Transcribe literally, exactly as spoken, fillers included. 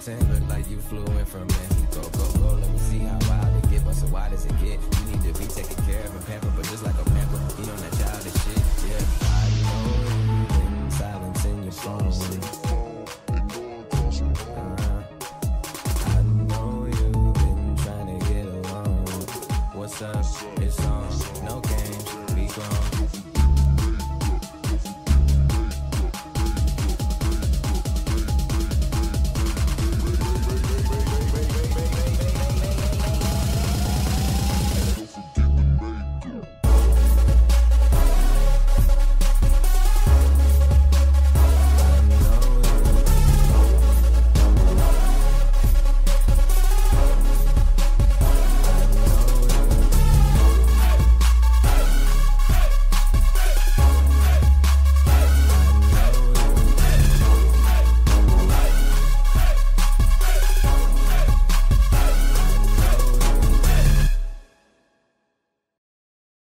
ten. Look like you flew in from Mexico. Go, go, let me see how wild it get. But so why does it get? You need to be taking care of a pamper, but just like a pamper, you know that childish shit. Yeah, I know you silence in your phone. It's on.